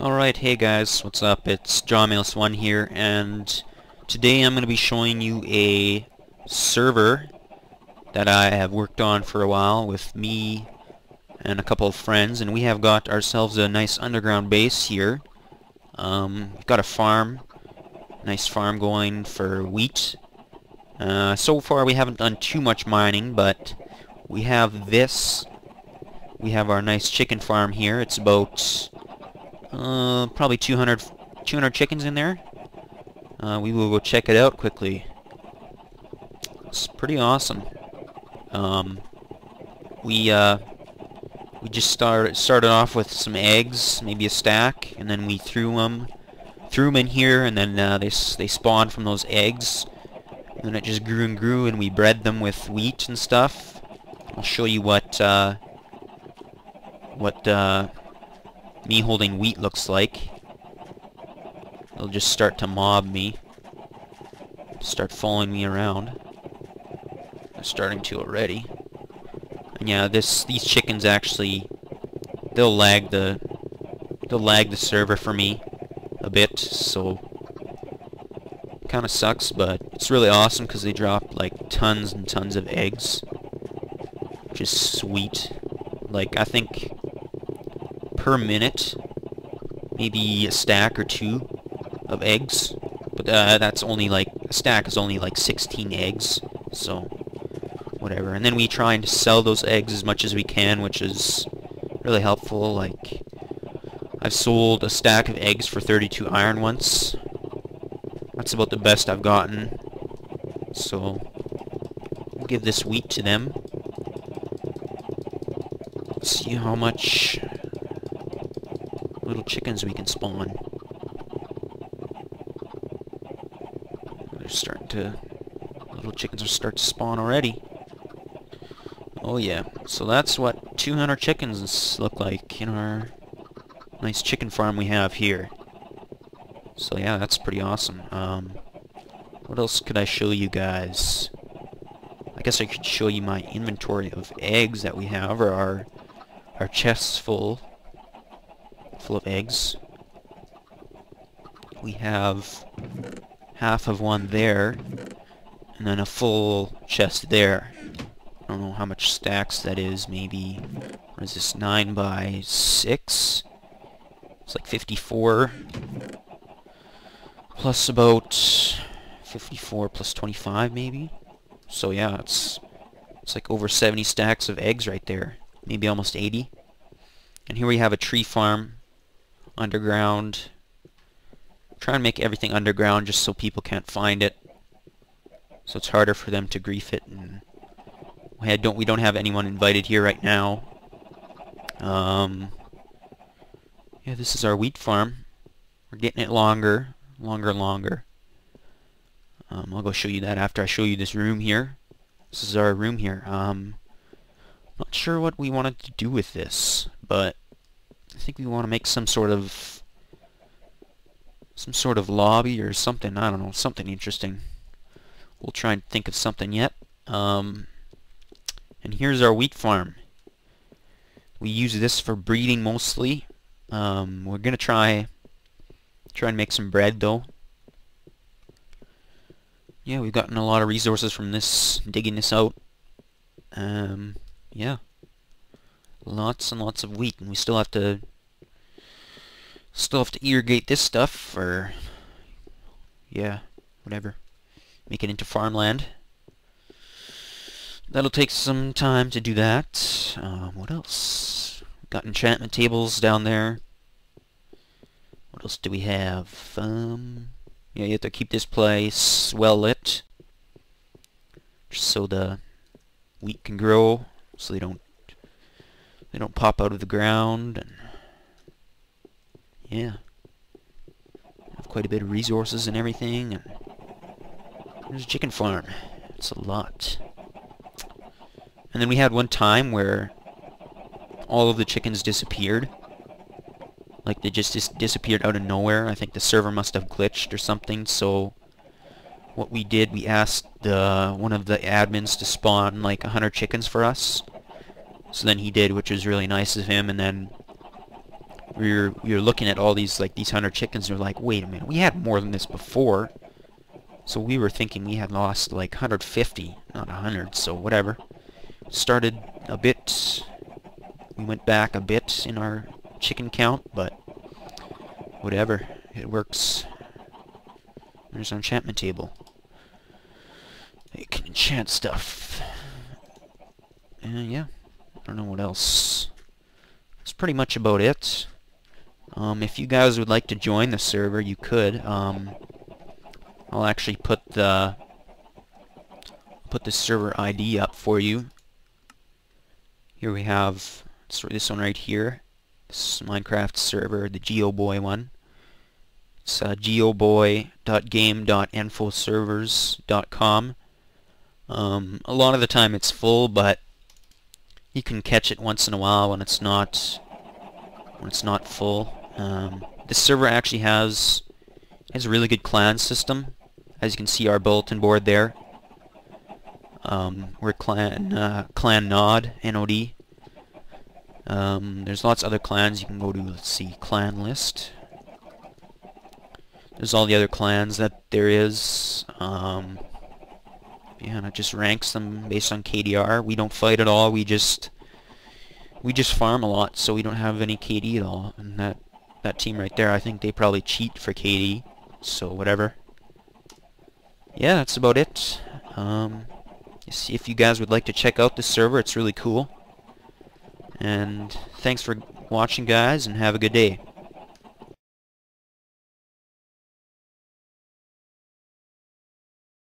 Alright, hey guys, what's up? It's johmulus1 here, and today I'm going to be showing you a server that I have worked on for a while with me and a couple of friends, and we have got ourselves a nice underground base here. We've got a farm, nice farm going for wheat. So far we haven't done too much mining, but we have this. We have our nice chicken farm here. It's about probably 200 chickens in there. We will go check it out quickly. It's pretty awesome. We just started off with some eggs, maybe a stack, and then we threw them in here, and then they spawned from those eggs. And it just grew and grew, and we bred them with wheat and stuff. I'll show you what me holding wheat looks like. It'll just start to mob me, start following me around. They're starting to already. And yeah, these chickens actually they'll lag the server for me a bit, so kind of sucks, but it's really awesome because they drop like tons and tons of eggs, which is sweet. Like, I think per minute maybe a stack or two of eggs, but that's only like a stack is only like 16 eggs, so whatever. And then we try and sell those eggs as much as we can, which is really helpful. Like, I've sold a stack of eggs for 32 iron once. That's about the best I've gotten, so I'll give this wheat to them. Let's see how much little chickens we can spawn. They're starting to... little chickens are starting to spawn already. Oh yeah, so that's what 200 chickens look like in our nice chicken farm we have here. So yeah, that's pretty awesome. What else could I show you guys? I guess I could show you my inventory of eggs that we have, or our chests full of eggs. We have half of one there, and then a full chest there. I don't know how much stacks that is. Maybe, what is this, 9 by 6? It's like 54. Plus about 54 plus 25 maybe. So yeah, it's like over 70 stacks of eggs right there. Maybe almost 80. And here we have a tree farm underground. Try and make everything underground just so people can't find it, so it's harder for them to grief it. And we don't have anyone invited here right now. Yeah, this is our wheat farm. We're getting it longer. I'll go show you that after I show you this room here. This is our room here. Not sure what we wanted to do with this, but I think we want to make some sort of lobby or something. I don't know, something interesting. We'll try and think of something yet. And here's our wheat farm. We use this for breeding mostly. We're gonna try and make some bread though. Yeah, we've gotten a lot of resources from this, digging this out. Yeah, lots and lots of wheat, and we still have to irrigate this stuff, or yeah, whatever, make it into farmland. That'll take some time to do that. What else? Got enchantment tables down there. What else do we have? Yeah, you have to keep this place well lit, just so the wheat can grow, so they don't pop out of the ground. And yeah, have quite a bit of resources and everything. And there's a chicken farm. It's a lot. And then we had one time where all of the chickens disappeared. Like, they just disappeared out of nowhere. I think the server must have glitched or something. So what we did, we asked one of the admins to spawn like 100 chickens for us. So then he did, which was really nice of him. And then you're looking at all these, like, these 100 chickens, and you're like, wait a minute, we had more than this before. So we were thinking we had lost like 150, not 100, so whatever. Started a bit, we went back a bit in our chicken count, but whatever, it works. There's our enchantment table. You can enchant stuff. And yeah, I don't know what else. That's pretty much about it. If you guys would like to join the server, you could. I'll actually put the server ID up for you. Here we have this one right here. This is Minecraft server, the GeoBoy one. It's geoboy.game.infoservers.com. A lot of the time it's full, but you can catch it once in a while when it's not full. This server actually has a really good clan system. As you can see, our bulletin board there. We're clan Nod, N-O-D. There's lots of other clans. You can go to, let's see, clan list. There's all the other clans that there is. Yeah, and it just ranks them based on KDR. We don't fight at all. We just farm a lot, so we don't have any KD at all. And that team right there, I think they probably cheat for KD. So whatever. Yeah, that's about it. If you guys would like to check out this server, it's really cool. And thanks for watching, guys, and have a good day.